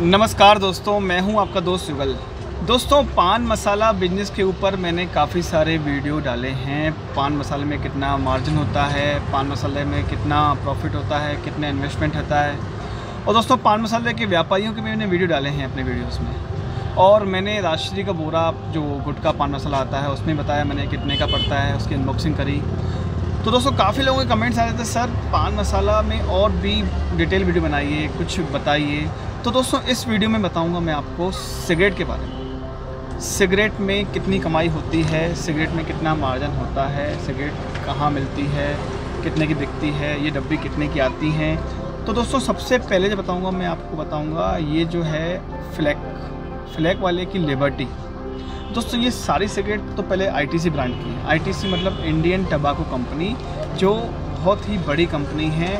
नमस्कार दोस्तों, मैं हूं आपका दोस्त युगल। दोस्तों, पान मसाला बिजनेस के ऊपर मैंने काफ़ी सारे वीडियो डाले हैं। पान मसाले में कितना मार्जिन होता है, पान मसाले में कितना प्रॉफिट होता है, कितना इन्वेस्टमेंट होता है। और दोस्तों, पान मसाले के व्यापारियों के भी मैंने वीडियो डाले हैं अपने वीडियोस में। और मैंने राजश्री का बोरा, जो गुटखा पान मसाला आता है, उसमें बताया मैंने कितने का पड़ता है, उसकी अनबॉक्सिंग करी। तो दोस्तों, काफ़ी लोगों के कमेंट्स आ रहे थे, सर पान मसाला में और भी डिटेल वीडियो बनाइए, कुछ बताइए। तो दोस्तों, इस वीडियो में बताऊंगा मैं आपको सिगरेट के बारे में। सिगरेट में कितनी कमाई होती है, सिगरेट में कितना मार्जिन होता है, सिगरेट कहाँ मिलती है, कितने की बिकती है, ये डब्बी कितने की आती हैं। तो दोस्तों, सबसे पहले जो बताऊंगा मैं आपको बताऊंगा, ये जो है फ्लैक वाले की लिबर्टी। दोस्तों, ये सारी सिगरेट तो पहले ITC ब्रांड की है। ITC मतलब इंडियन टबाको कंपनी, जो बहुत ही बड़ी कंपनी है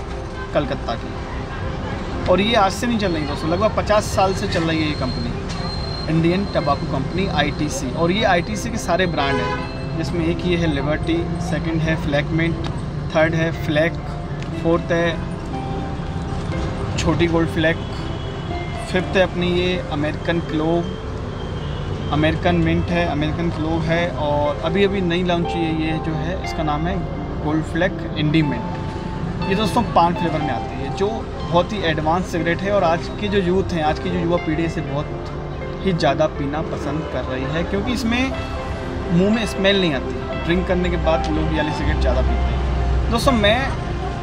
कलकत्ता की। और ये आज से नहीं चल रही दोस्तों, लगभग 50 साल से चल रही है ये company, Indian tobacco company ITC। और ये ITC के सारे ब्रांड हैं, जिसमें एक ये है लिबर्टी, सेकंड है फ्लैगमेंट, थर्ड है फ्लैक, फोर्थ है छोटी गोल्ड फ्लैक, फिफ्थ है अपनी ये अमेरिकन क्लोव, अमेरिकन मिंट है, अमेरिकन क्लोव है। और अभी अभी नई लॉन्च हुई है, ये जो है इसका नाम है गोल्ड फ्लैक इंडी मिंट। ये दोस्तों 5 फ्लेवर में आती है, जो बहुत ही एडवांस सिगरेट है। और आज की जो यूथ हैं, आज की जो युवा पीढ़ी, इसे बहुत ही ज़्यादा पीना पसंद कर रही है, क्योंकि इसमें मुंह में स्मेल नहीं आती। ड्रिंक करने के बाद लोग ये वाली सिगरेट ज़्यादा पीते हैं। दोस्तों, मैं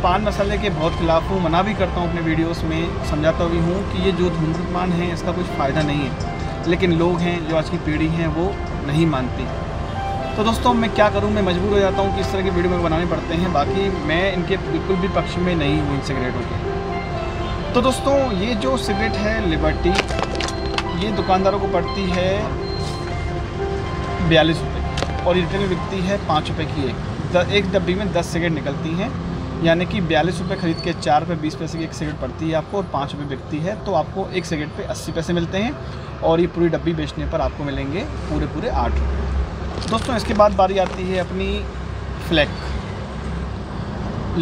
पान मसाले के बहुत खिलाफ हूँ, मना भी करता हूँ अपने वीडियोज़ में, समझाता भी हूँ कि ये जो धूम्रपान है, इसका कुछ फ़ायदा नहीं है। लेकिन लोग हैं, जो आज की पीढ़ी हैं, वो नहीं मानती। तो दोस्तों, मैं क्या करूं, मैं मजबूर हो जाता हूं कि इस तरह की वीडियो में बनाने पड़ते हैं। बाकी मैं इनके बिल्कुल भी पक्ष में नहीं हूं इन सिगरेटों के। तो दोस्तों, ये जो सिगरेट है लिबर्टी, ये दुकानदारों को पड़ती है 42 रुपये और रिटेल में बिकती है 5 रुपये की एक डब्बी में 10 सिगरेट निकलती हैं, यानी कि 42 रुपये खरीद के 4 रुपये 20 पैसे की एक सिगरेट पड़ती है आपको, और 5 रुपये बिकती है। तो आपको एक सिगरेट पे 80 पैसे मिलते हैं, और ये पूरी डब्बी बेचने पर आपको मिलेंगे पूरे 8 रुपये। दोस्तों, इसके बाद बारी आती है अपनी फ्लैक।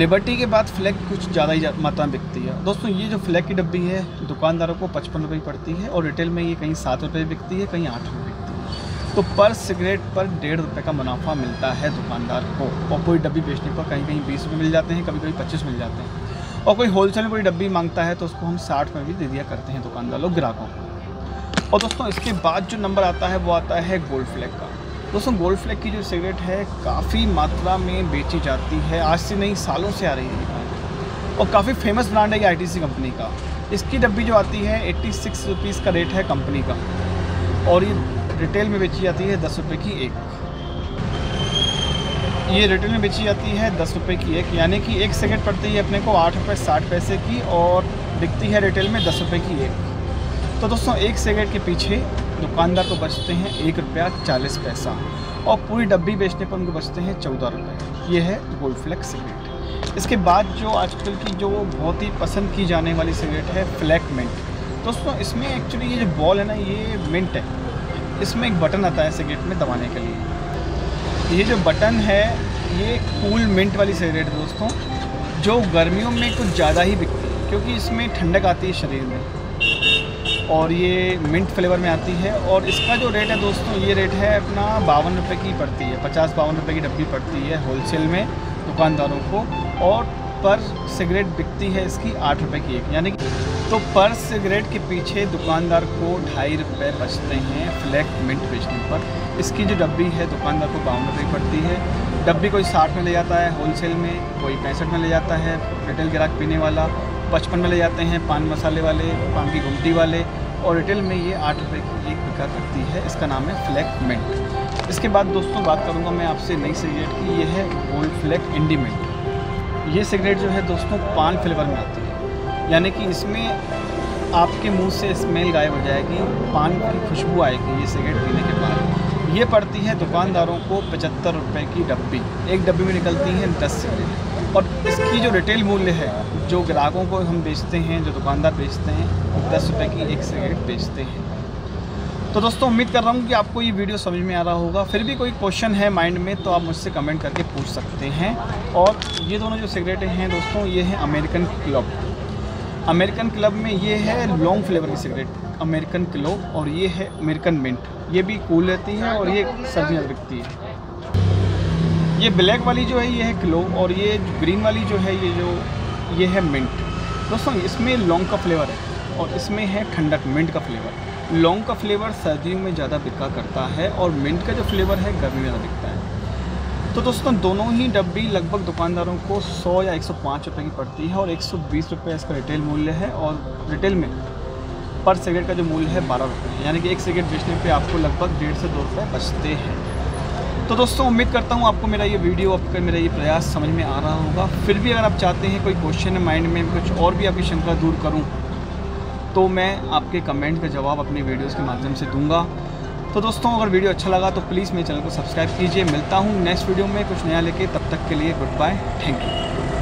लिबर्टी के बाद फ्लैक कुछ ज़्यादा ही मात्रा में बिकती है। दोस्तों, ये जो फ्लैक की डब्बी है, दुकानदारों को 55 रुपये की पड़ती है, और रिटेल में ये कहीं 7 रुपये बिकती है, कहीं 8 रुपये बिकती है। तो पर सिगरेट पर 1.5 रुपये का मुनाफा मिलता है दुकानदार को। और पूरी डब्बी बेचने पर कहीं कहीं 20 रुपये मिल जाते हैं, कभी कभी 25 मिल जाते हैं। और कोई होलसेल में पूरी डब्बी मांगता है, तो उसको हम 60 रुपये भी दे दिया करते हैं दुकानदार लोग, ग्राहकों को। और दोस्तों, इसके बाद जो नंबर आता है, वो आता है गोल्ड फ्लैक का। दोस्तों, गोल्ड फ्लैक की जो सिगरेट है, काफ़ी मात्रा में बेची जाती है, आज से नहीं सालों से आ रही है। और काफ़ी फेमस ब्रांड है ये ITC कंपनी का। इसकी डब्बी जो आती है 86 रुपीज़ का रेट है कंपनी का, और ये रिटेल में बेची जाती है 10 रुपये की एक। ये रिटेल में बेची जाती है 10 रुपये की एक, यानी कि एक सिगरेट पड़ती है अपने को 8 रुपये 60 पैसे की, और बिकती है रिटेल में 10 रुपये की एक। तो दोस्तों, एक सिगरेट के पीछे दुकानदार को बचते हैं 1 रुपया 40 पैसा, और पूरी डब्बी बेचने पर उनको बचते हैं 14 रुपये। ये है गोल्ड फ्लैक सिगरेट। इसके बाद जो आजकल की जो बहुत ही पसंद की जाने वाली सिगरेट है, फ्लैक मिंट। दोस्तों, इसमें एक्चुअली ये जो बॉल है ना, ये मिंट है। इसमें एक बटन आता है सिगरेट में दबाने के लिए। ये जो बटन है, ये कूल मिंट वाली सिगरेट है दोस्तों, जो गर्मियों में कुछ ज़्यादा ही बिकती है, क्योंकि इसमें ठंडक आती है शरीर में। और ये मिंट फ्लेवर में आती है, और इसका जो रेट है दोस्तों, ये रेट है अपना 52 रुपये की पड़ती है, 50-52 रुपये की डब्बी पड़ती है होलसेल में दुकानदारों को, और पर सिगरेट बिकती है इसकी 8 रुपये की एक, यानी कि। तो पर सिगरेट के पीछे दुकानदार को 2.5 रुपये बचते हैं फ्लैक मिंट बेचने पर। इसकी जो डब्बी है, दुकानदार को 52 रुपये पड़ती है डब्बी। कोई 60 में ले जाता है होलसेल में, कोई 65 में ले जाता है रिटेल ग्राहक पीने वाला, 55 में ले जाते हैं पान मसाले वाले, पान की गुमटी वाले, और रिटेल में ये 8 रुपये की एक बिका करती है। इसका नाम है फ्लैक मिंट। इसके बाद दोस्तों, बात करूँगा मैं आपसे नई सिगरेट की, ये है गोल्ड फ्लैक इंडी मिंट। ये सिगरेट जो है दोस्तों, पान फ्लेवर में आती है, यानी कि इसमें आपके मुंह से स्मेल गायब हो जाएगी, पान की खुशबू आएगी ये सिगरेट पीने के बाद। ये पड़ती है दुकानदारों को 75 रुपये की डब्बी। एक डब्बी में निकलती हैं 10 सिगरेट, और इसकी जो रिटेल मूल्य है, जो ग्राहकों को हम बेचते हैं, जो दुकानदार बेचते हैं, 10 रुपये की एक सिगरेट बेचते हैं। तो दोस्तों, उम्मीद कर रहा हूँ कि आपको ये वीडियो समझ में आ रहा होगा। फिर भी कोई क्वेश्चन है माइंड में, तो आप मुझसे कमेंट करके पूछ सकते हैं। और ये दोनों जो सिगरेटें हैं दोस्तों, ये हैं अमेरिकन क्लब। अमेरिकन क्लब में ये है लॉन्ग फ्लेवर की सिगरेट, अमेरिकन क्लो, और ये है अमेरिकन मिंट, ये भी कूल रहती है और ये सर्दियाँ बिकती है। ये ब्लैक वाली जो है ये है क्लो, और ये ग्रीन वाली जो है ये है मिंट। दोस्तों इसमें लौंग का फ्लेवर है और इसमें है ठंडक, मिंट का फ्लेवर। लौंग का फ्लेवर सर्दियों में ज़्यादा बिका करता है और मिंट का जो फ्लेवर है गर्मी में ज़्यादा बिकता है। तो दोस्तों दोनों ही डब्बी लगभग दुकानदारों को 100 या 105 रुपये की पड़ती है और 120 रुपये इसका रिटेल मूल्य है, और रिटेल में पर सिगरेट का जो मूल्य है 12 रुपये, यानी कि एक सिगरेट बेचने पर आपको लगभग 1.5 से 2 रुपये बचते हैं। तो दोस्तों उम्मीद करता हूँ आपको मेरा ये वीडियो, आपका मेरा ये प्रयास समझ में आ रहा होगा। फिर भी अगर आप चाहते हैं कोई क्वेश्चन माइंड में कुछ और भी आपकी शंका दूर करूं, तो मैं आपके कमेंट का जवाब अपने वीडियोस के माध्यम से दूंगा। तो दोस्तों अगर वीडियो अच्छा लगा तो प्लीज़ मेरे चैनल को सब्सक्राइब कीजिए। मिलता हूँ नेक्स्ट वीडियो में कुछ नया लेके, तब तक के लिए गुड बाय, थैंक यू।